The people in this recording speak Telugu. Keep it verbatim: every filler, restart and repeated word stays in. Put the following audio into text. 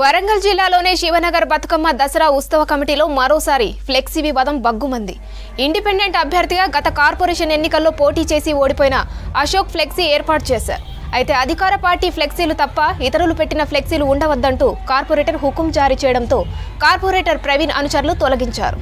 వరంగల్ జిల్లాలోనే శివనగర్ బతుకమ్మ దసరా ఉత్సవ కమిటీలో మరోసారి ఫ్లెక్సీ వివాదం బగ్గుమంది. ఇండిపెండెంట్ అభ్యర్థిగా గత కార్పొరేషన్ ఎన్నికల్లో పోటీ చేసి ఓడిపోయిన అశోక్ ఫ్లెక్సీ ఏర్పాటు చేశారు. అయితే అధికార పార్టీ ఫ్లెక్సీలు తప్ప ఇతరులు పెట్టిన ఫ్లెక్సీలు ఉండవద్దంటూ కార్పొరేటర్ హుకుం జారీ చేయడంతో కార్పొరేటర్ ప్రవీణ్ అనుచరులు తొలగించారు.